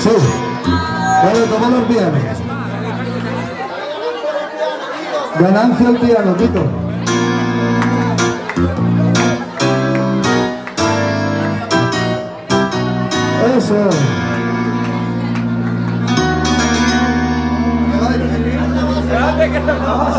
Sí. Dale, tomalo el piano. Ganancia el piano, Vito. Eso. Espérate que está mal.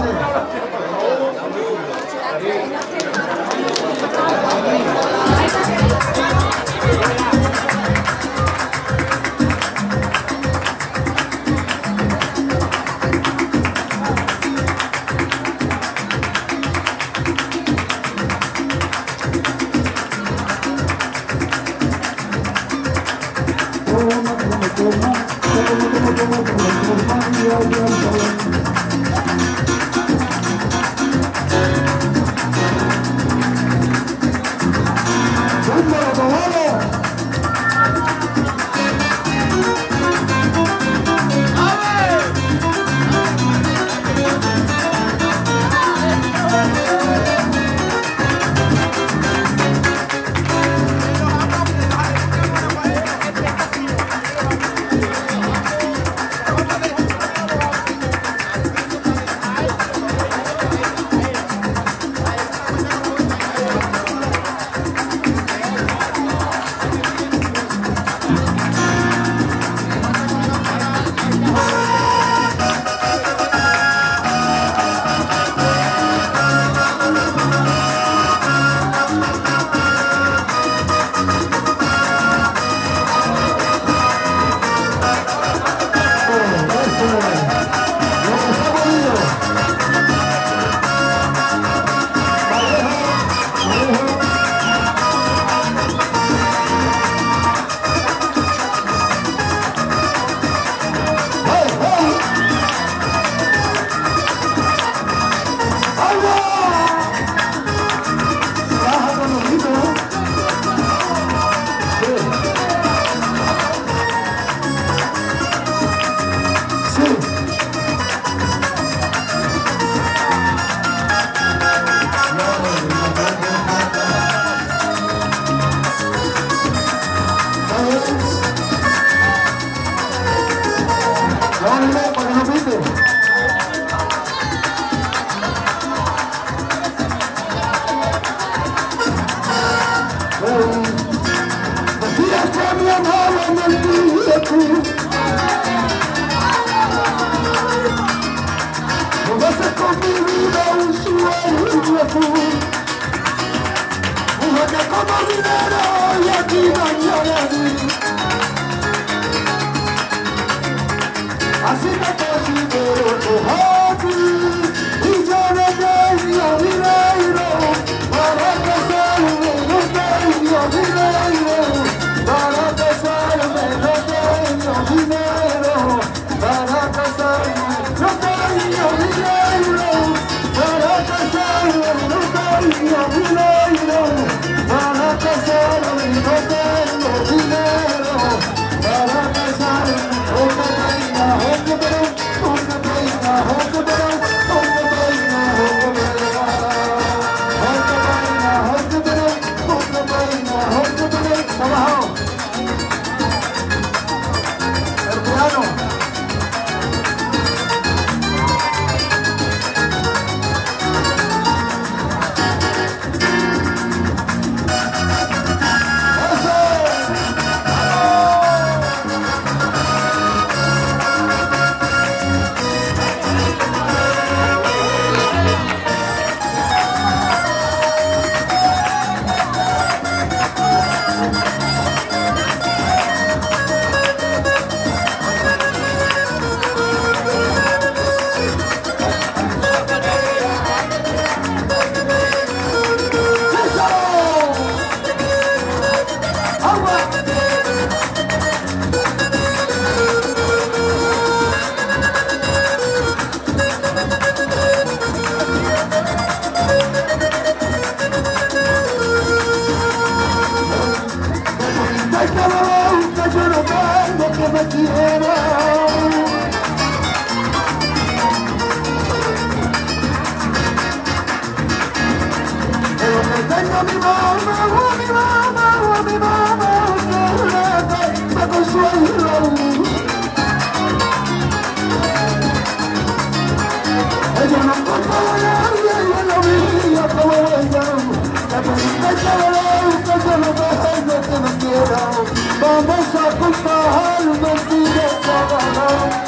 Mama, Vamos a comparar mentira vamos a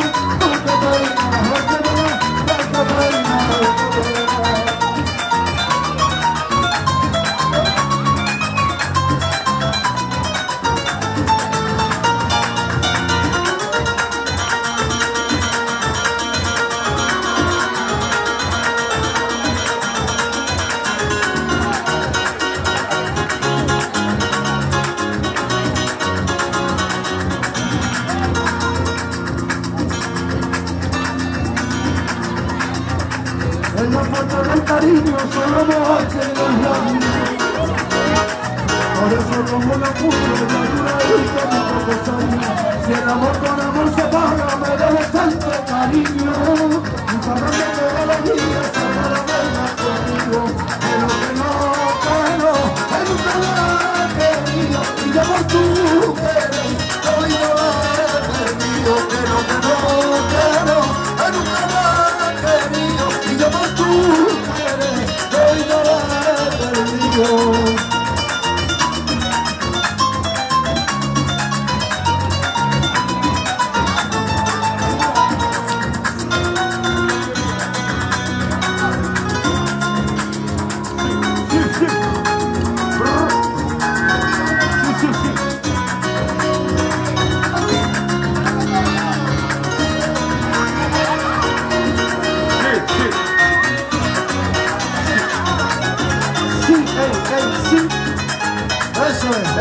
En la foto del cariño solo me hacen los labios. Por eso como la puta de la dura vista mi profesor. Si el amor con amor se paga, me debe tanto cariño. Y para que me dé la vida, salga la pena conmigo. Pero en un canal querido, y ya por tu querer, hoy yo he perdido. Pero que no quiero, en un canal querido, y ya por tu querer, hoy yo la he perdido.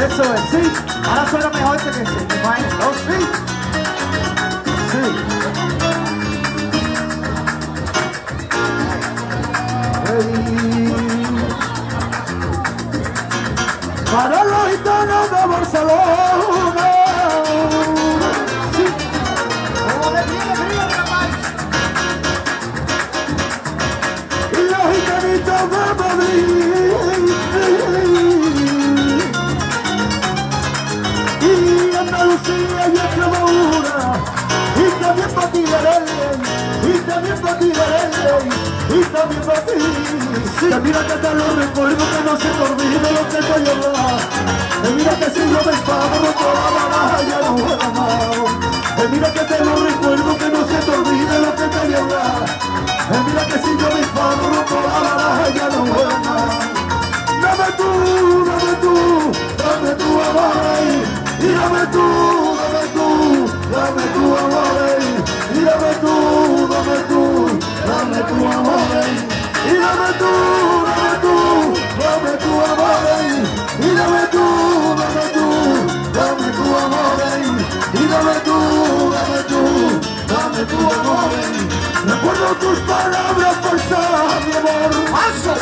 Eso es, sí, ahora suena mejor que sí, ¿no? Sí, sí. Para los gitanos de Barcelona, sí. Y los gitanitos de Madrid. Y también para ti, y también para ti, y también para ti. Que mira que te lo recuerdo, que no se te olvide lo que te llevaba. Que mira que si yo me enfado, no toda la baja ya no juega más. Que mira que te lo recuerdo, que no se te olvide lo que te llevaba. Que mira que si yo me enfado, no toda la baja ya no juega más. Dame tú, dame tú, dame tu amor y dame tú. Dame tu amor, y dame tu amor, y dame tu amor, y dame tu amor, y dame tu amor. Recuerdo tus palabras forzadas, mi amor. Eso,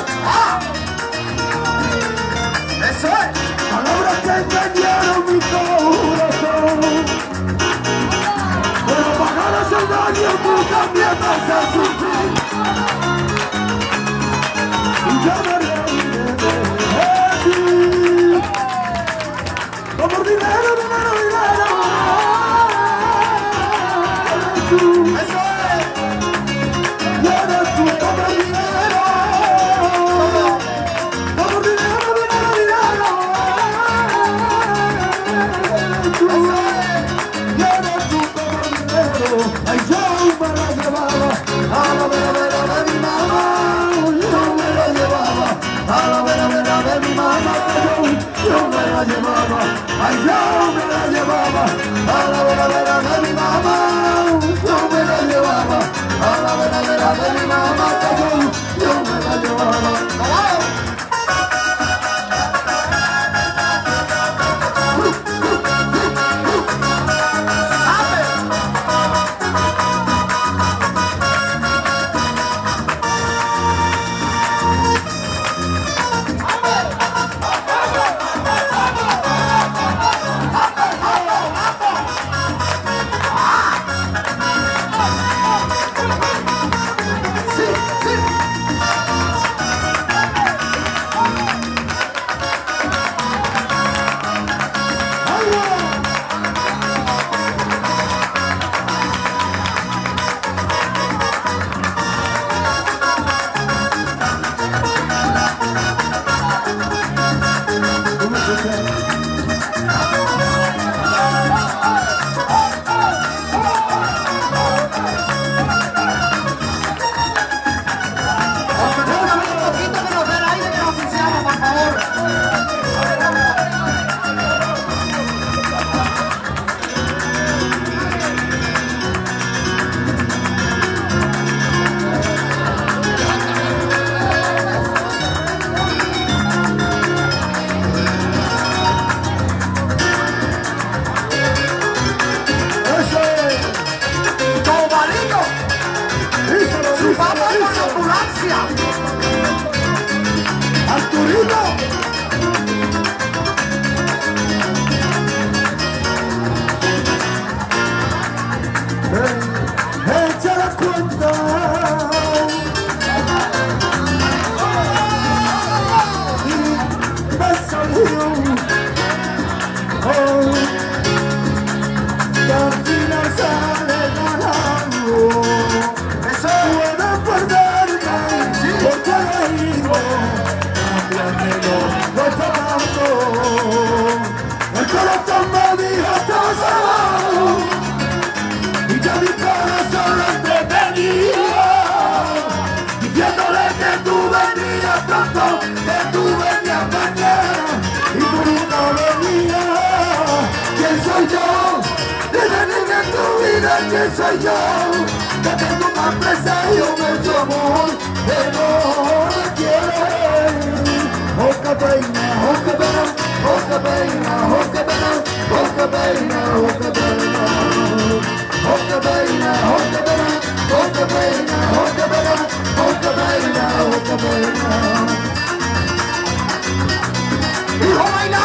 eso es. Palabras que engañaron mi corazón. Daño, tú también vas a sufrir. Y yo me reiré de ti. Como dinero, dinero, dinero. Eres tú. Eso es. Y eres tú como dinero. Como dinero, dinero, dinero. Eres tú. Eso es. Y eres tú como dinero. Ay, yo me la llevaba a la vera de mi mamá. Yo me la llevaba a la vera de mi mamá. Yo me la llevaba, ay, yo me la llevaba a la vera de mi mamá. Yo me la llevaba a la vera de mi mamá. Yo me la llevaba. Mérida, Arturito. Que soy yo, que tengo más presagio que tu amor, que no me quieres. Oh, que pena, oh, que pena, oh, que pena, oh, que pena, oh, que pena, oh, que pena, oh, que pena, oh, que pena, oh, que pena, oh, que pena, oh, que pena, oh, que pena. Hijo, baila.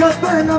qué pena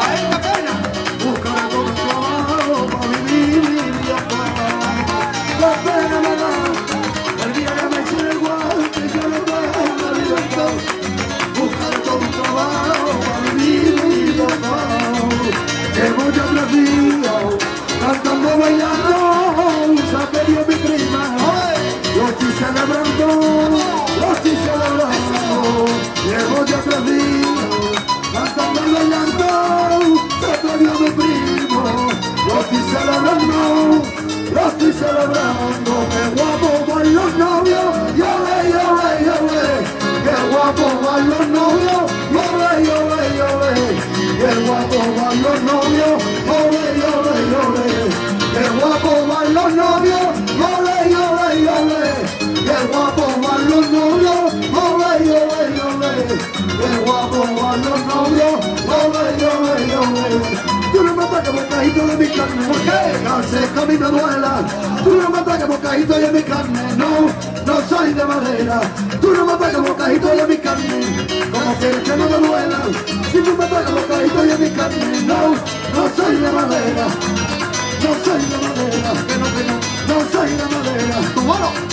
A esta pena buscaré todo el trabajo para vivir y viajar. Qué pena me da. El día que me echen el guante yo no tengo libertad. Buscaré todo el trabajo para vivir y viajar. Llevo ya tres días cantando, bailando, sabe Dios mi prima. Yo estoy celebrando, yo estoy celebrando. Llevo ya tres días, cantando, bailando, sabe Dios mi primo. Yo estoy celebrando, yo estoy celebrando. Qué guapo van los novios, yo ve, yo ve, yo ve. Qué guapo van los novios, yo ve, yo ve, yo ve. Qué guapo van los novios, yo ve, yo ve, yo ve. ¡Qué guapo van los novios! ¡Ole, ole, ole! ¡Qué guapo van los novios! ¡Ole, ole, ole! ¡Qué guapo van los novios! ¡Ole, ole, ole! Tú no me ataques bocajito de mi carne, ¿por qué? Calceca a mí me duela. Tú no me ataques bocajito de mi carne, no, no soy de madera. Tú no me ataques bocajito de mi carne, como quieres que no me duela. Si tú me ataques bocajito de mi carne, no soy de madera. No soy de madera, que no, que no, no soy de madera. ¡Tu mano!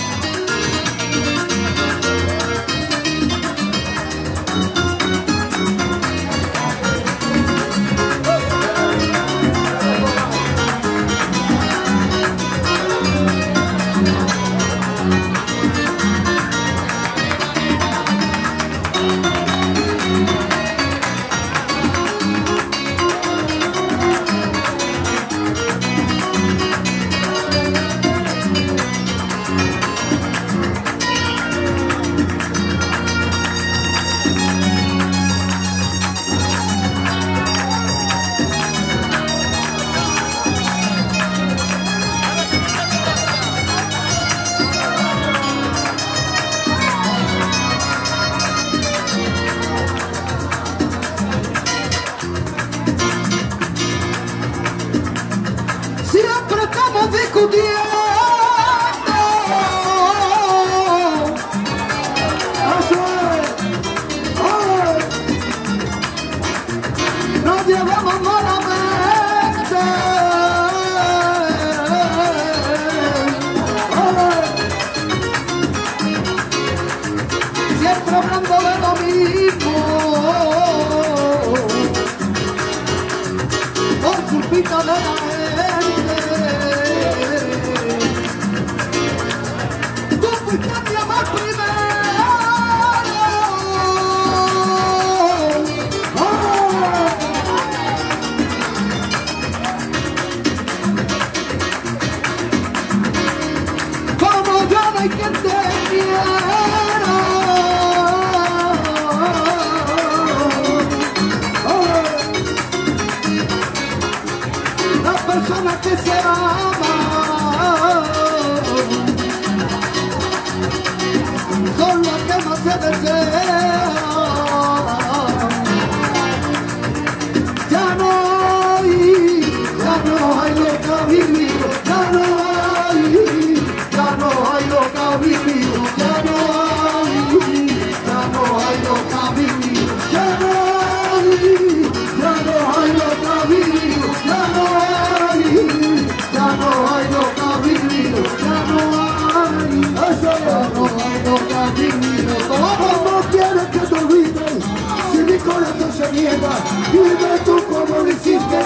Dime tú cómo lo hiciste,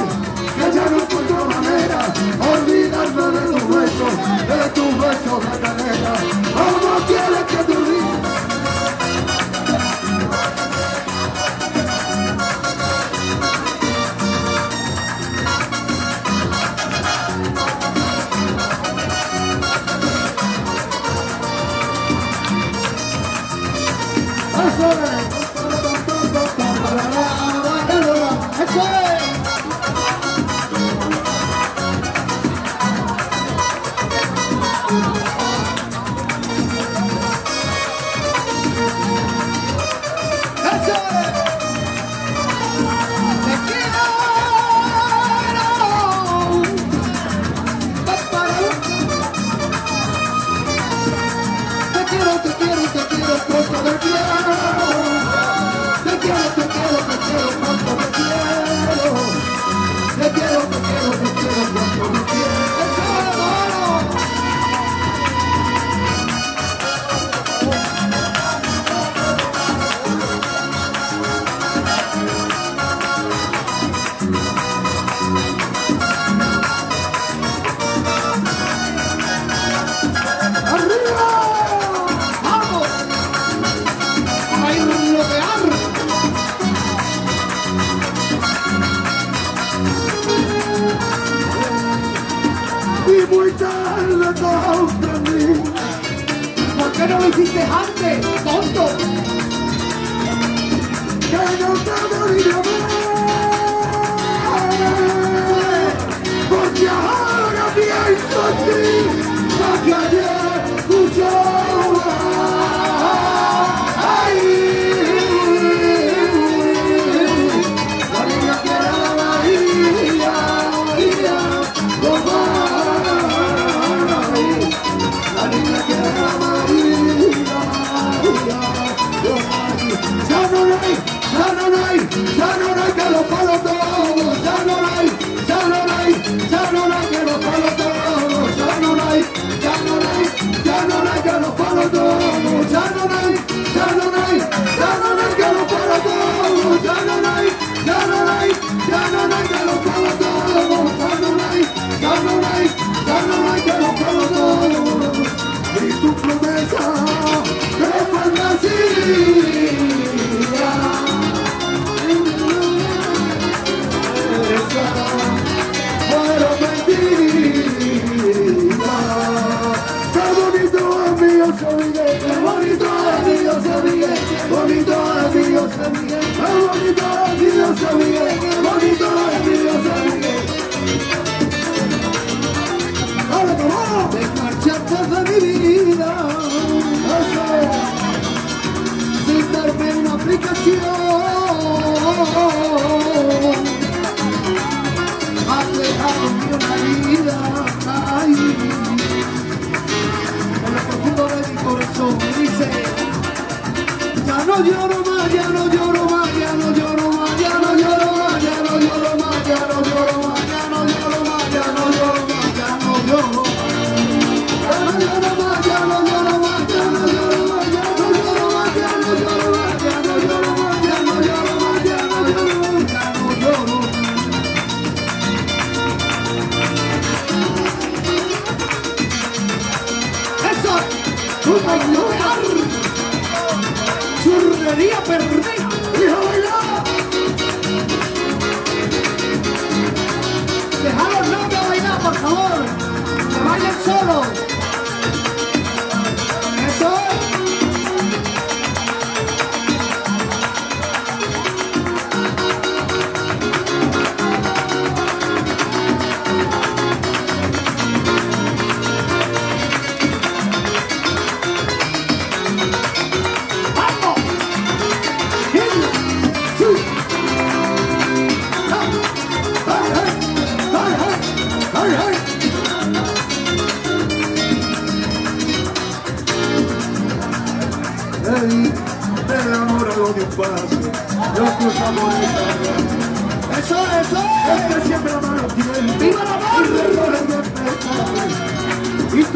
que ya no encuentro manera, olvidarme de tus besos de canela. ¿Cómo quieres que te olvide? naciste antes, tonto. Que no te morí de amor, porque ahora pienso en ti, para que ayer escuchaba. Samara, que los palos de abajo, Samara, Samara, Samara, que los palos de abajo, Samara, Samara, Samara, que los palos de abajo, Samara, Samara, Samara, que los palos de abajo, Samara, Samara, Samara, que los palos de abajo, Samara, Samara, Samara, que los palos de abajo, y tu promesa es fantasía. Desmarcharte de mi vida, sin darme una explicación, has dejado mi vida en lo profundo de mi corazón. Me dice, ya no lloro más, ya no lloro más, ya no lloro más, ya no lloro más, ya no lloro más, ya no lloro más, ya no lloro más, ya no lloro más, ya no lloro más. Churrería perfecta, deja bailar, deja los novios bailar, por favor, que bailen solos. Eso si quieres, tú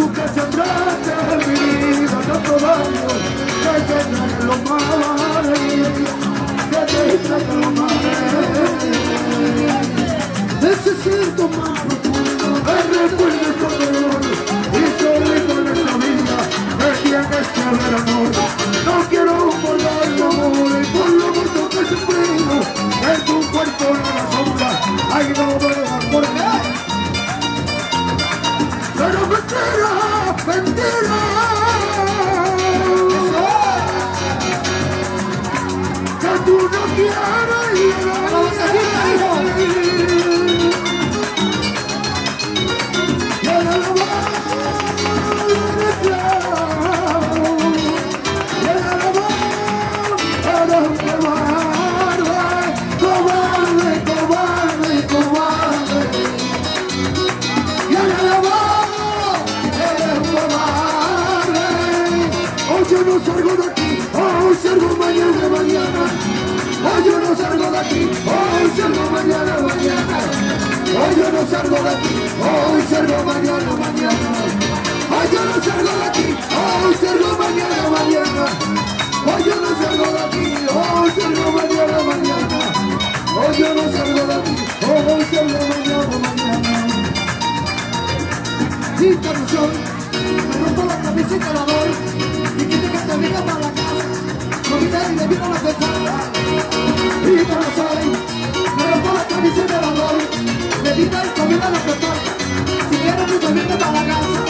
te vienes para la casa.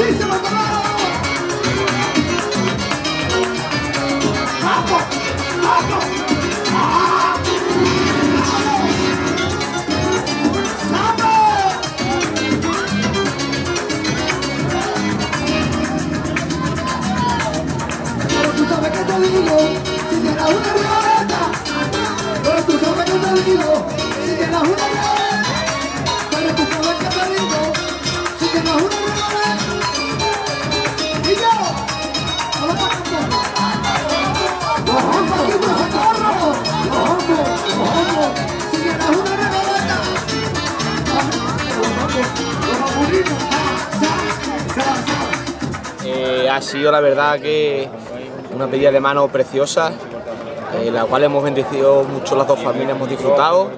¡Díselo, Samara! Ha sido la verdad que una pedida de mano preciosa, la cual hemos bendecido mucho las dos familias, hemos disfrutado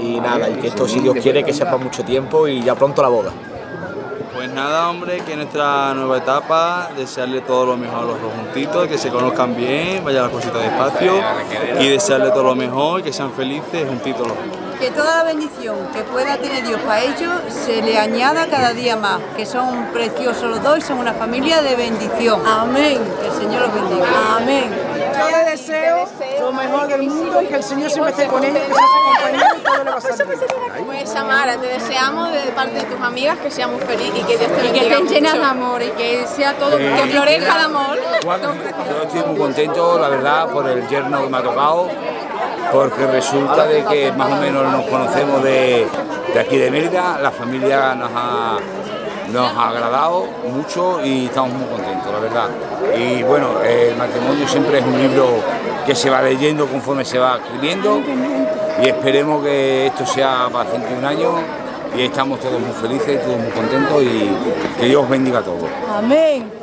y nada, y que esto, si Dios quiere, que sea para mucho tiempo y ya pronto la boda. Pues nada, hombre, que nuestra nueva etapa, desearle todo lo mejor a los dos juntitos, que se conozcan bien, vayan las cositas despacio y desearle todo lo mejor, que sean felices juntitos los dos. Que toda la bendición que pueda tener Dios para ellos se le añada cada día más, que son preciosos los dos y son una familia de bendición. Amén. Que el Señor los bendiga. Amén. Yo le deseo lo mejor del mundo y que el Señor siempre esté con ellos, que sea su compañero y todo le va a salir bien. Pues Samara, te deseamos de parte de tus amigas que seas muy feliz y que Dios te bendiga, que estén llenas de amor y que sea todo, que florezca el amor. Yo estoy muy contento, la verdad, por el yerno que me ha tocado, porque resulta de que más o menos nos conocemos de aquí de Mérida, la familia nos ha agradado mucho y estamos muy contentos, la verdad. Y bueno, el matrimonio siempre es un libro que se va leyendo conforme se va escribiendo y esperemos que esto sea para 51 años y estamos todos muy felices, todos muy contentos y que Dios bendiga a todos. Amén.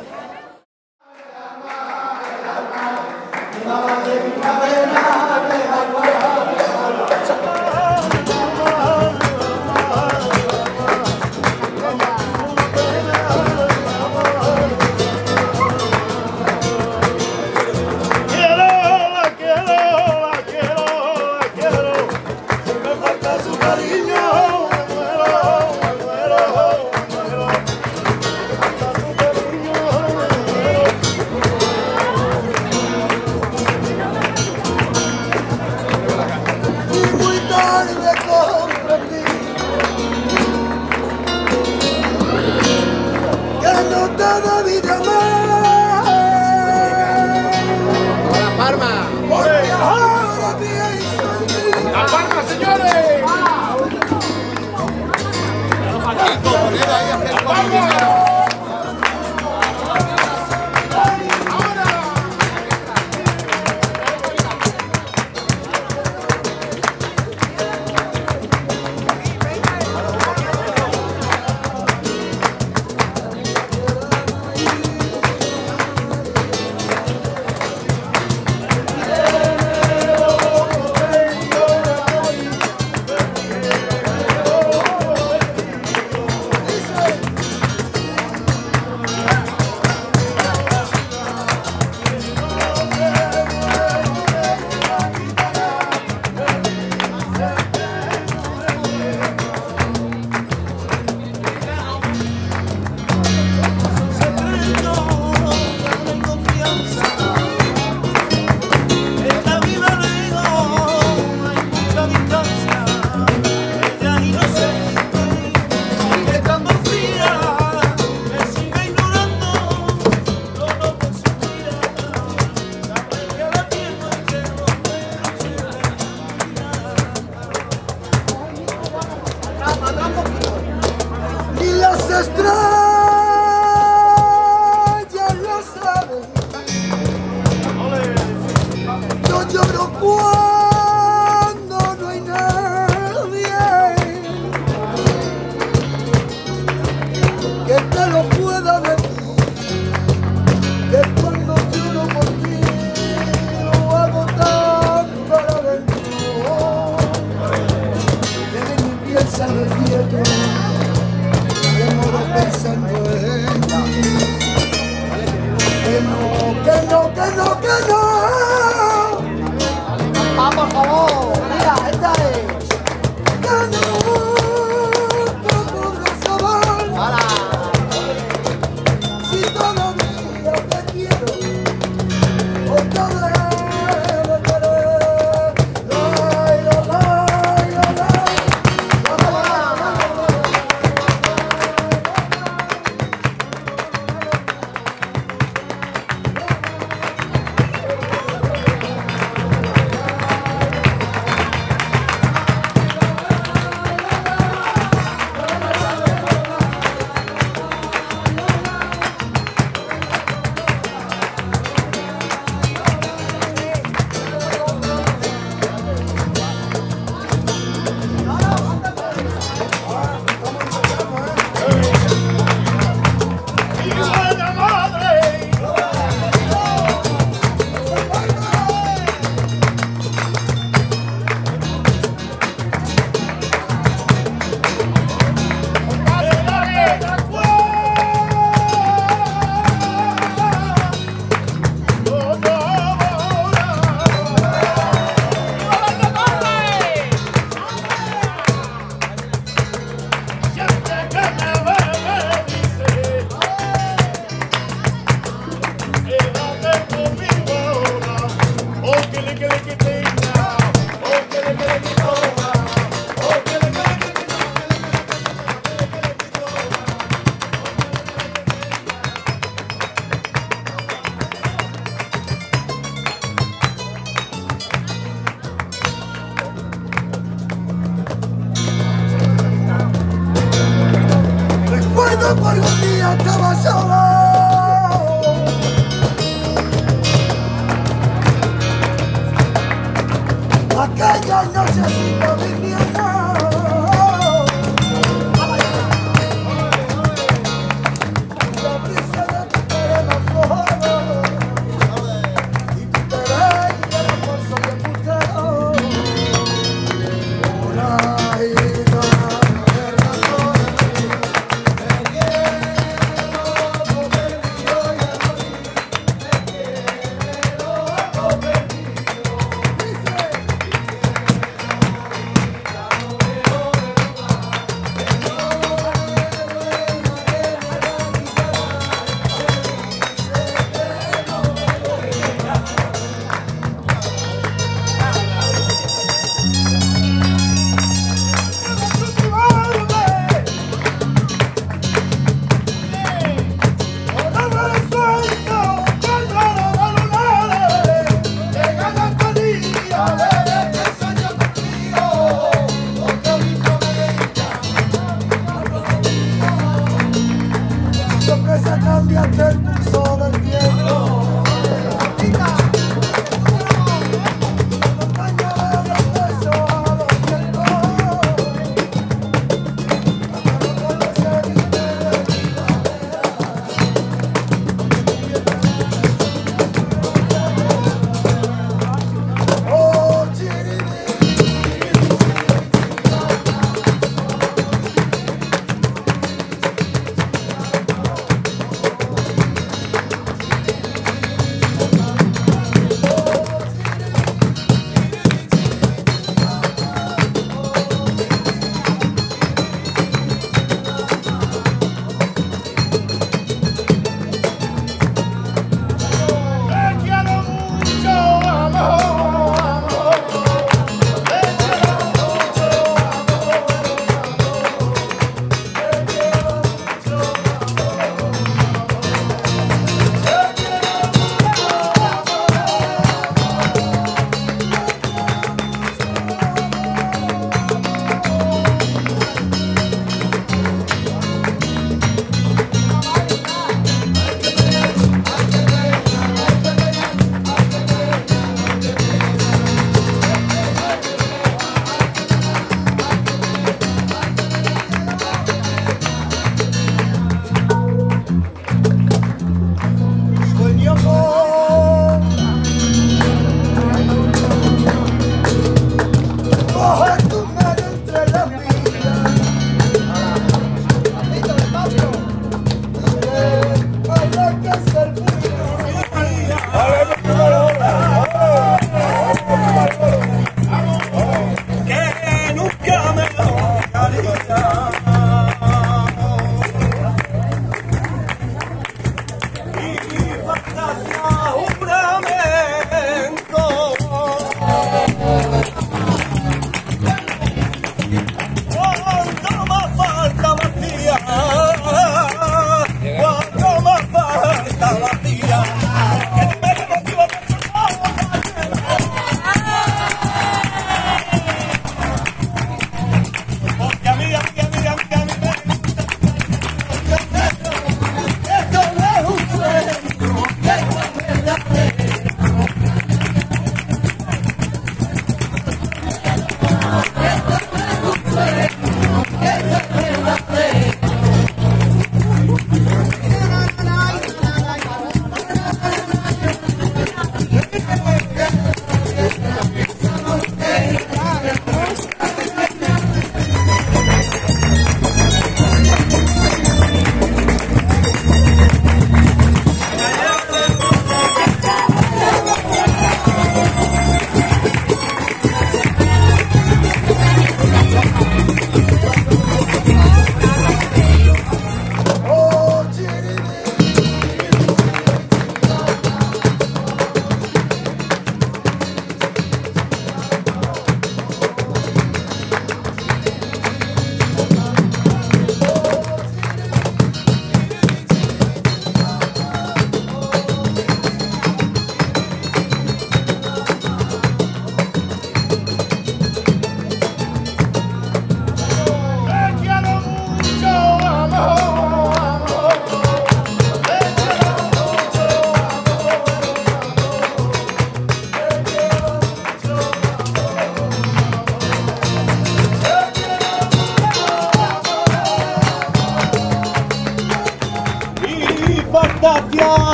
nunca cambiaste el curso del tiempo.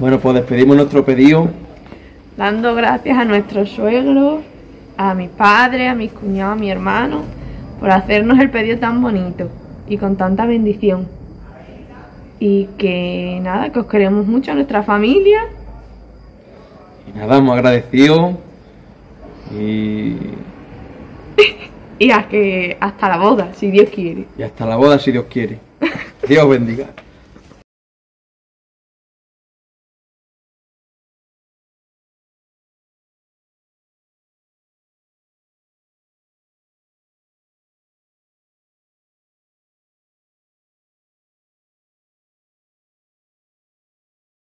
Bueno, pues despedimos nuestro pedido. Dando gracias a nuestros suegros, a mis padres, a mis cuñados, a mi hermano, por hacernos el pedido tan bonito y con tanta bendición. Y que nada, que os queremos mucho a nuestra familia. Y nada, muy agradecidos. Y hasta la boda, si Dios quiere. Y hasta la boda, si Dios quiere. Dios bendiga.